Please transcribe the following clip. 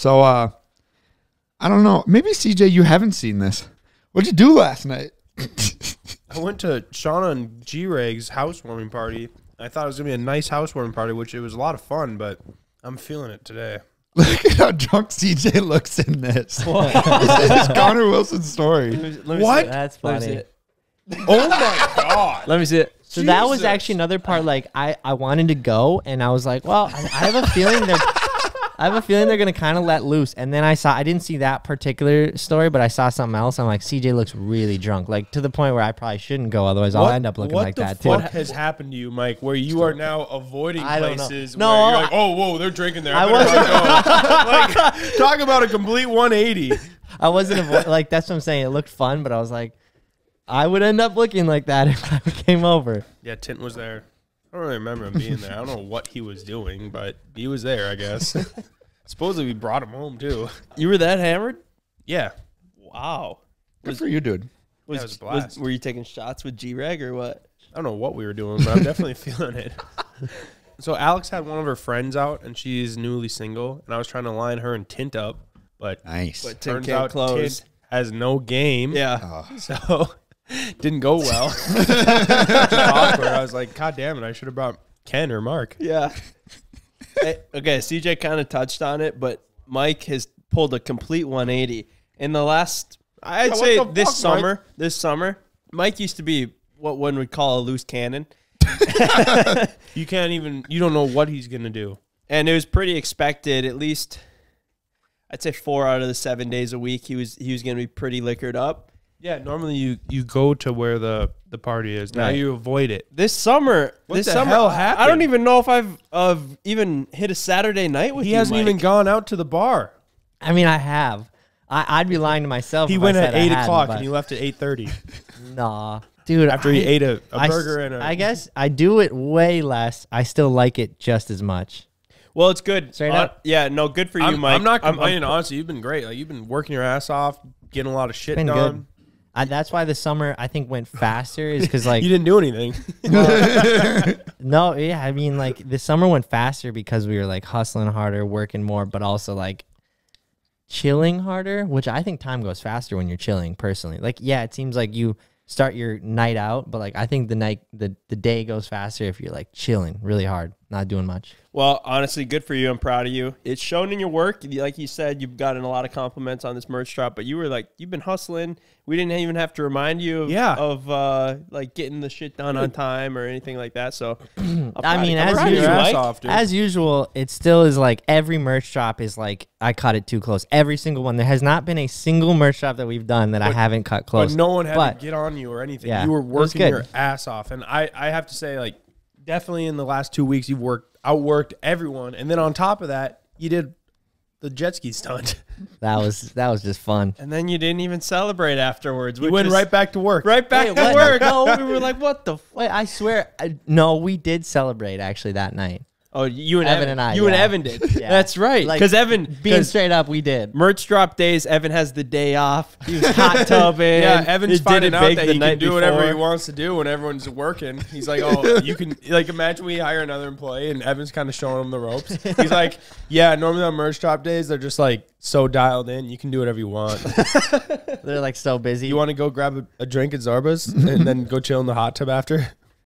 So I don't know. Maybe CJ, you haven't seen this. What'd you do last night? I went to Shauna and G-Rag's housewarming party. I thought it was gonna be a nice housewarming party, which it was a lot of fun, but I'm feeling it today. Look at how drunk CJ looks in this. What? This is Connor Wilson's story. Let me what? That's funny. Oh my God. Let me see it. So Jesus. That was actually another part. Like I wanted to go, and I was like, well, I have a feeling they're gonna kind of let loose. And then I didn't see that particular story, but I saw something else. I'm like, CJ looks really drunk, like to the point where I probably shouldn't go. Otherwise, I'll end up looking like that too. What has happened to you, Mike? Where you are now avoiding places? No, where you're like, oh, whoa, they're drinking there. I wasn't. Like, talk about a complete 180. I wasn't like that's what I'm saying. It looked fun, but I was like, I would end up looking like that if I came over. Yeah, Tint was there. I don't really remember him being there. I don't know what he was doing, but he was there, I guess. Supposedly we brought him home, too. You were that hammered? Yeah. Wow. Good for you, dude. That was a blast. Were you taking shots with G-Rag or what? I don't know what we were doing, but I'm definitely feeling it. So Alex had one of her friends out, and she's newly single, and I was trying to line her and Tint up, but But Tint can't close. Tint has no game. Yeah. Oh. So... didn't go well. I was like, God damn it, I should have brought Ken or Mark. Yeah. Okay, CJ kind of touched on it, but Mike has pulled a complete 180. In the last, I'd say this summer, Mike used to be what one would call a loose cannon. You can't even, you don't know what he's going to do. And it was pretty expected, at least, I'd say 4 out of the 7 days a week, he was going to be pretty liquored up. Yeah, normally you go to where the party is. Now you avoid it. This summer, what the hell happened? I don't even know if I've even hit a Saturday night with you. He hasn't even gone out to the bar. I mean, I have. I'd be lying to myself. He went at 8 o'clock and you left at 8:30. Nah, dude. After he ate a burger and a. I guess I do it way less. I still like it just as much. Well, it's good. Yeah, no, good for you, Mike. I'm not complaining. Honestly, you've been great. Like you've been working your ass off, getting a lot of shit done. Good. That's why the summer I think went faster is because like you didn't do anything. No, yeah, I mean like the summer went faster because we were like hustling harder, working more, but also like chilling harder, which I think time goes faster when you're chilling personally. Like yeah, it seems like you start your night out, but like I think the day goes faster if you're like chilling really hard, not doing much. Well, honestly, good for you. I'm proud of you. It's shown in your work. Like you said, you've gotten a lot of compliments on this merch drop, but you were like, you've been hustling. We didn't even have to remind you of like getting the shit done on time or anything like that. So I mean, as usual, it still is like every merch drop is like, I cut it too close. Every single one. There has not been a single merch drop that we've done that I haven't cut close. But no one had to get on you or anything. Yeah, you were working your ass off. And I have to say, like, definitely in the last 2 weeks, you've outworked everyone, and then on top of that, you did the jet ski stunt. That was just fun. And then you didn't even celebrate afterwards. You went right back to work. Right back to work. No, we were like, what the? Wait, I swear. No, we did celebrate actually that night. Oh, you and Evan and I. You and Evan did. Yeah. That's right. Because like, Evan, being straight up, we did merch drop days. Evan has the day off. He was hot tubbing. Yeah, Evan's finding out that he can do whatever he wants to do when everyone's working. He's like, oh, you can like imagine we hire another employee and Evan's kind of showing him the ropes. He's like, yeah, normally on merch drop days they're just like so dialed in. You can do whatever you want. They're like so busy. You want to go grab a drink at Zarba's and then go chill in the hot tub after?